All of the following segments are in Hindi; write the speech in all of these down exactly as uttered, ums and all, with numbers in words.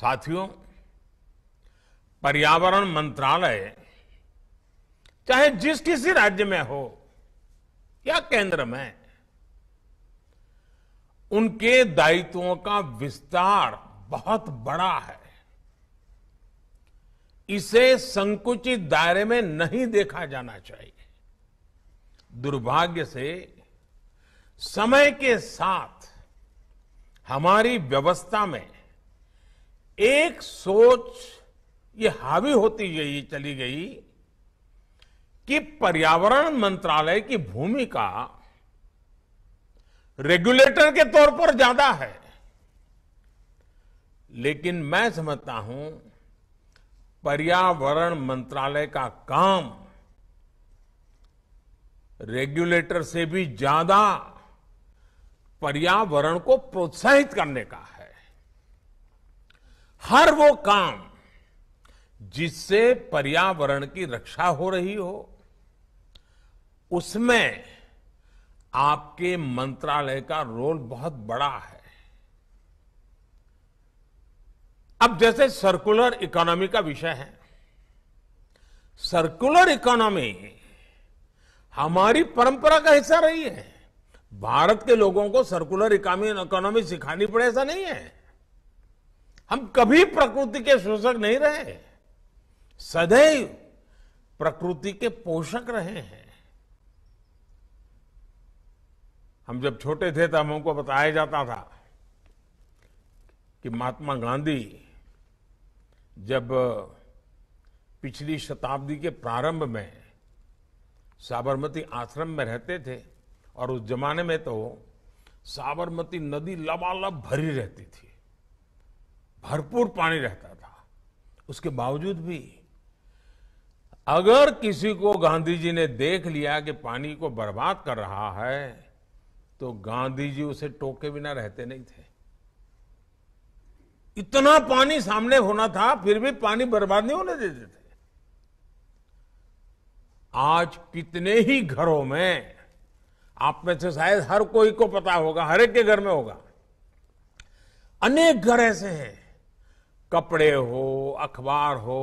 साथियों, पर्यावरण मंत्रालय चाहे जिस किसी राज्य में हो या केंद्र में, उनके दायित्वों का विस्तार बहुत बड़ा है। इसे संकुचित दायरे में नहीं देखा जाना चाहिए। दुर्भाग्य से समय के साथ हमारी व्यवस्था में एक सोच ये हावी होती गई चली गई कि पर्यावरण मंत्रालय की भूमिका रेगुलेटर के तौर पर ज्यादा है, लेकिन मैं समझता हूं पर्यावरण मंत्रालय का काम रेगुलेटर से भी ज्यादा पर्यावरण को प्रोत्साहित करने का है। हर वो काम जिससे पर्यावरण की रक्षा हो रही हो, उसमें आपके मंत्रालय का रोल बहुत बड़ा है। अब जैसे सर्कुलर इकोनॉमी का विषय है, सर्कुलर इकोनॉमी हमारी परंपरा का हिस्सा रही है। भारत के लोगों को सर्कुलर इकोनॉमी सिखानी पड़े ऐसा नहीं है। हम कभी प्रकृति के शोषक नहीं रहे, सदैव प्रकृति के पोषक रहे हैं। हम जब छोटे थे तब हमको बताया जाता था कि महात्मा गांधी जब पिछली शताब्दी के प्रारंभ में साबरमती आश्रम में रहते थे, और उस जमाने में तो साबरमती नदी लबालब भरी रहती थी, भरपूर पानी रहता था। उसके बावजूद भी अगर किसी को गांधी जी ने देख लिया कि पानी को बर्बाद कर रहा है, तो गांधी जी उसे टोके बिना रहते नहीं थे। इतना पानी सामने होना था, फिर भी पानी बर्बाद नहीं होने देते थे। आज कितने ही घरों में, आप में से शायद हर कोई को पता होगा, हर एक के घर में होगा, अनेक घर ऐसे हैं, कपड़े हो, अखबार हो,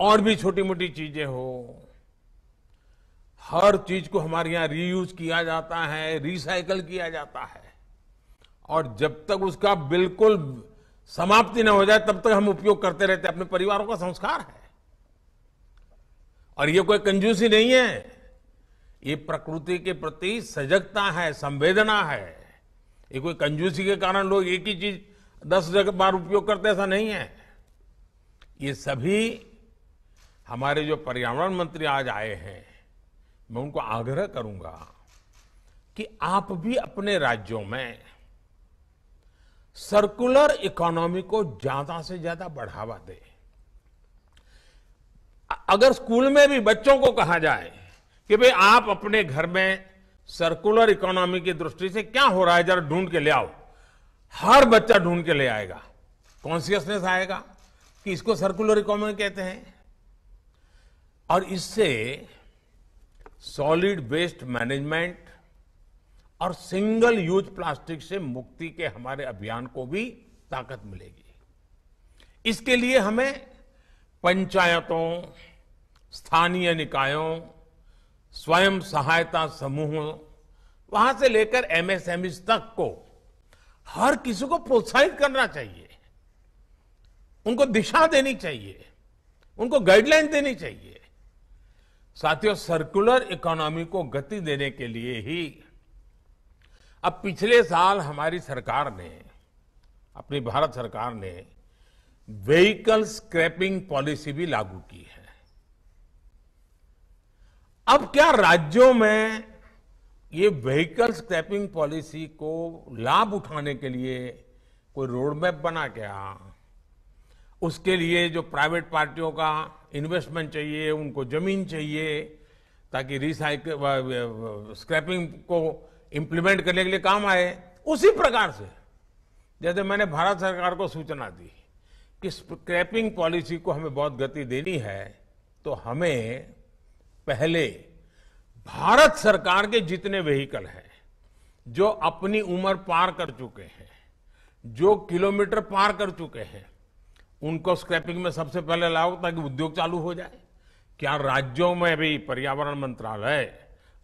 और भी छोटी मोटी चीजें हो, हर चीज को हमारे यहां रीयूज किया जाता है, रिसाइकल किया जाता है, और जब तक उसका बिल्कुल समाप्ति न हो जाए तब तक हम उपयोग करते रहते हैं। अपने परिवारों का संस्कार है, और ये कोई कंजूसी नहीं है, ये प्रकृति के प्रति सजगता है, संवेदना है। ये कोई कंजूसी के कारण लोग एक ही चीज दस जगह बार उपयोग करते ऐसा नहीं है। ये सभी हमारे जो पर्यावरण मंत्री आज आए हैं, मैं उनको आग्रह करूंगा कि आप भी अपने राज्यों में सर्कुलर इकोनॉमी को ज्यादा से ज्यादा बढ़ावा दें। अगर स्कूल में भी बच्चों को कहा जाए कि भाई आप अपने घर में सर्कुलर इकोनॉमी की दृष्टि से क्या हो रहा है जरा ढूंढ के ले आओ, हर बच्चा ढूंढ के ले आएगा, कॉन्शियसनेस आएगा कि इसको सर्कुलर इकोनॉमी कहते हैं। और इससे सॉलिड वेस्ट मैनेजमेंट और सिंगल यूज प्लास्टिक से मुक्ति के हमारे अभियान को भी ताकत मिलेगी। इसके लिए हमें पंचायतों, स्थानीय निकायों, स्वयं सहायता समूहों, वहां से लेकर एम एस एम ई तक को हर किसी को प्रोत्साहित करना चाहिए, उनको दिशा देनी चाहिए, उनको गाइडलाइन देनी चाहिए। साथियों, सर्कुलर इकोनॉमी को गति देने के लिए ही अब पिछले साल हमारी सरकार ने, अपनी भारत सरकार ने व्हीकल स्क्रैपिंग पॉलिसी भी लागू की है। अब क्या राज्यों में ये व्हीकल स्क्रैपिंग पॉलिसी को लाभ उठाने के लिए कोई रोड मैप बना क्या? उसके लिए जो प्राइवेट पार्टियों का इन्वेस्टमेंट चाहिए, उनको जमीन चाहिए, ताकि रिसाइकल स्क्रैपिंग को इम्प्लीमेंट करने के लिए काम आए। उसी प्रकार से जैसे मैंने भारत सरकार को सूचना दी कि स्क्रैपिंग पॉलिसी को हमें बहुत गति देनी है, तो हमें पहले भारत सरकार के जितने व्हीकल हैं जो अपनी उम्र पार कर चुके हैं, जो किलोमीटर पार कर चुके हैं उनको स्क्रैपिंग में सबसे पहले लाओ ताकि उद्योग चालू हो जाए। क्या राज्यों में भी पर्यावरण मंत्रालय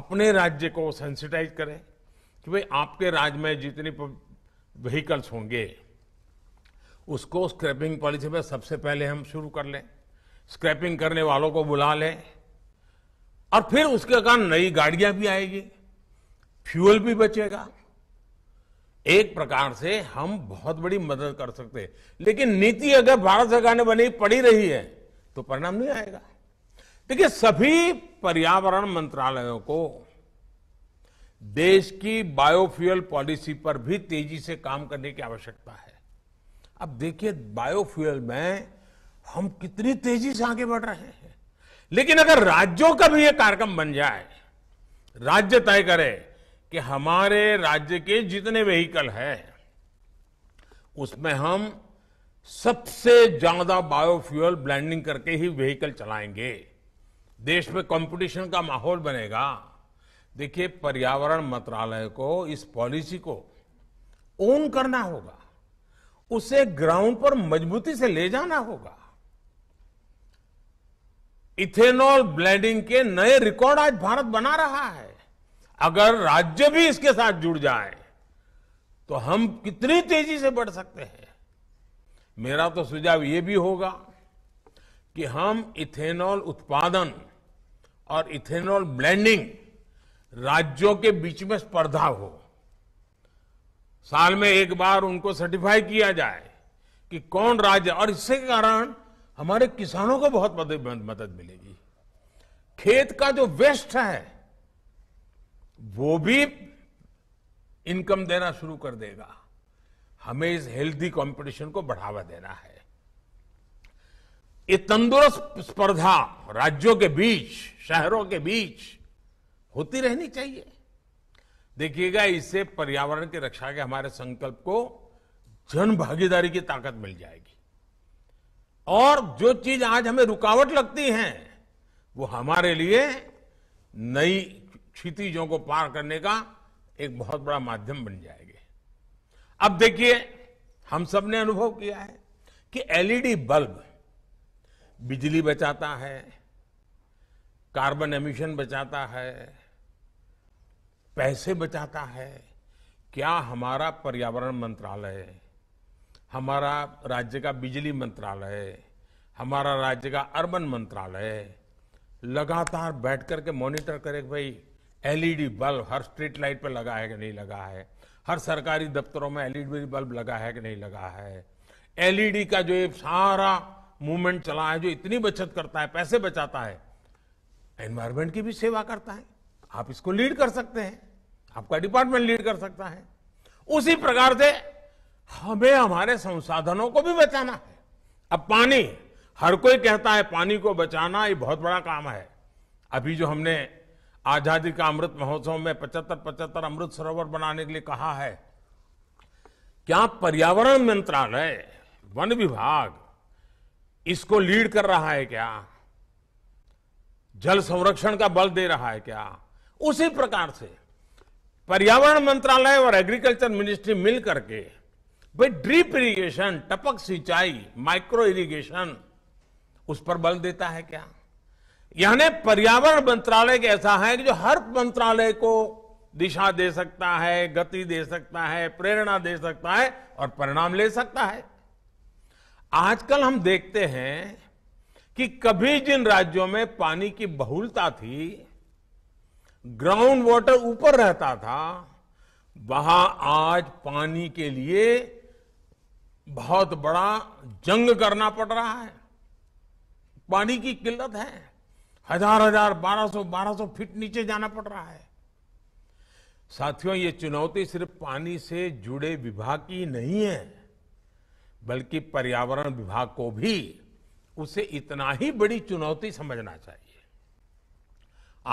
अपने राज्य को सेंसिटाइज करे कि भाई आपके राज्य में जितनी व्हीकल्स होंगे उसको स्क्रैपिंग पॉलिसी में सबसे पहले हम शुरू कर लें, स्क्रैपिंग करने वालों को बुला लें और फिर उसके कारण नई गाड़ियां भी आएगी, फ्यूल भी बचेगा। एक प्रकार से हम बहुत बड़ी मदद कर सकते हैं। लेकिन नीति अगर भारत सरकार ने बनी पड़ी रही है तो परिणाम नहीं आएगा। देखिए, सभी पर्यावरण मंत्रालयों को देश की बायोफ्यूल पॉलिसी पर भी तेजी से काम करने की आवश्यकता है। अब देखिए, बायोफ्यूल में हम कितनी तेजी से आगे बढ़ रहे हैं, लेकिन अगर राज्यों का भी ये कार्यक्रम बन जाए, राज्य तय करे कि हमारे राज्य के जितने व्हीकल हैं उसमें हम सबसे ज्यादा बायोफ्यूल ब्लेंडिंग करके ही व्हीकल चलाएंगे, देश में कंपटीशन का माहौल बनेगा। देखिए, पर्यावरण मंत्रालय को इस पॉलिसी को ओन करना होगा, उसे ग्राउंड पर मजबूती से ले जाना होगा। इथेनॉल ब्लेंडिंग के नए रिकॉर्ड आज भारत बना रहा है। अगर राज्य भी इसके साथ जुड़ जाए तो हम कितनी तेजी से बढ़ सकते हैं। मेरा तो सुझाव ये भी होगा कि हम इथेनॉल उत्पादन और इथेनॉल ब्लेंडिंग राज्यों के बीच में स्पर्धा हो, साल में एक बार उनको सर्टिफाई किया जाए कि कौन राज्य, और इसके कारण हमारे किसानों को बहुत मदद मिलेगी। खेत का जो वेस्ट है वो भी इनकम देना शुरू कर देगा। हमें इस हेल्दी कंपटीशन को बढ़ावा देना है। ये तंदुरुस्त स्पर्धा राज्यों के बीच, शहरों के बीच होती रहनी चाहिए। देखिएगा, इससे पर्यावरण की रक्षा के हमारे संकल्प को जन भागीदारी की ताकत मिल जाएगी और जो चीज आज हमें रुकावट लगती है वो हमारे लिए नई क्षितिजों को पार करने का एक बहुत बड़ा माध्यम बन जाएंगे। अब देखिए, हम सब ने अनुभव किया है कि एलईडी बल्ब बिजली बचाता है, कार्बन एमिशन बचाता है, पैसे बचाता है। क्या हमारा पर्यावरण मंत्रालय, हमारा राज्य का बिजली मंत्रालय, हमारा राज्य का अर्बन मंत्रालय लगातार बैठ करके मॉनिटर करे भाई एलईडी बल्ब हर स्ट्रीट लाइट पर लगा है कि नहीं लगा है, हर सरकारी दफ्तरों में एलईडी बल्ब लगा है कि नहीं लगा है, एलईडी का जो ये सारा मूवमेंट चला है जो इतनी बचत करता है, पैसे बचाता है, एनवायरमेंट की भी सेवा करता है। आप इसको लीड कर सकते हैं, आपका डिपार्टमेंट लीड कर सकता है। उसी प्रकार से हमें हमारे संसाधनों को भी बचाना है। अब पानी, हर कोई कहता है पानी को बचाना ये बहुत बड़ा काम है। अभी जो हमने आजादी का अमृत महोत्सव में पचहत्तर पचहत्तर अमृत सरोवर बनाने के लिए कहा है, क्या पर्यावरण मंत्रालय, वन विभाग इसको लीड कर रहा है? क्या जल संरक्षण का बल दे रहा है? क्या उसी प्रकार से पर्यावरण मंत्रालय और एग्रीकल्चर मिनिस्ट्री मिल करके भाई ड्रिप इरिगेशन, टपक सिंचाई, माइक्रो इरिगेशन, उस पर बल देता है क्या? यानी पर्यावरण मंत्रालय ऐसा है कि जो हर मंत्रालय को दिशा दे सकता है, गति दे सकता है, प्रेरणा दे सकता है और परिणाम ले सकता है। आजकल हम देखते हैं कि कभी जिन राज्यों में पानी की बहुलता थी, ग्राउंड वाटर ऊपर रहता था, वहां आज पानी के लिए बहुत बड़ा जंग करना पड़ रहा है। पानी की किल्लत है, हजार हजार बारह सौ बारह सौ फीट नीचे जाना पड़ रहा है। साथियों, ये चुनौती सिर्फ पानी से जुड़े विभाग की नहीं है, बल्कि पर्यावरण विभाग को भी उसे इतना ही बड़ी चुनौती समझना चाहिए।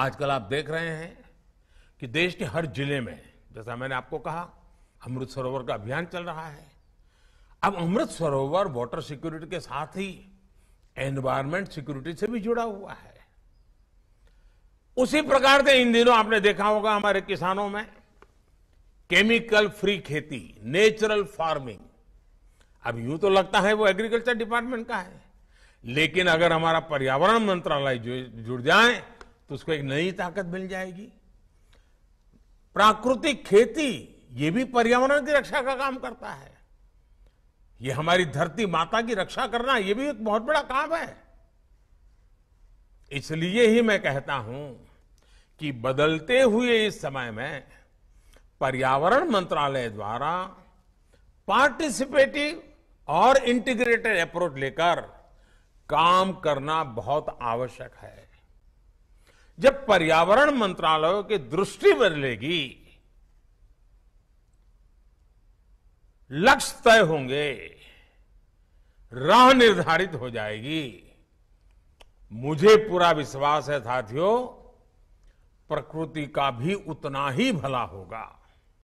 आजकल आप देख रहे हैं कि देश के हर जिले में, जैसा मैंने आपको कहा, अमृत सरोवर का अभियान चल रहा है। अब अमृत सरोवर वाटर सिक्योरिटी के साथ ही एनवायरमेंट सिक्योरिटी से भी जुड़ा हुआ है। उसी प्रकार से इन दिनों आपने देखा होगा हमारे किसानों में केमिकल फ्री खेती, नेचुरल फार्मिंग, अब यूं तो लगता है वो एग्रीकल्चर डिपार्टमेंट का है, लेकिन अगर हमारा पर्यावरण मंत्रालय जुड़ जाए तो उसको एक नई ताकत मिल जाएगी। प्राकृतिक खेती ये भी पर्यावरण की रक्षा का काम करता है, ये हमारी धरती माता की रक्षा करना ये भी एक बहुत बड़ा काम है। इसलिए ही मैं कहता हूं कि बदलते हुए इस समय में पर्यावरण मंत्रालय द्वारा पार्टिसिपेटिव और इंटीग्रेटेड अप्रोच लेकर काम करना बहुत आवश्यक है। जब पर्यावरण मंत्रालयों की दृष्टि बदलेगी, लक्ष्य तय होंगे, राह निर्धारित हो जाएगी। मुझे पूरा विश्वास है साथियों, प्रकृति का भी उतना ही भला होगा।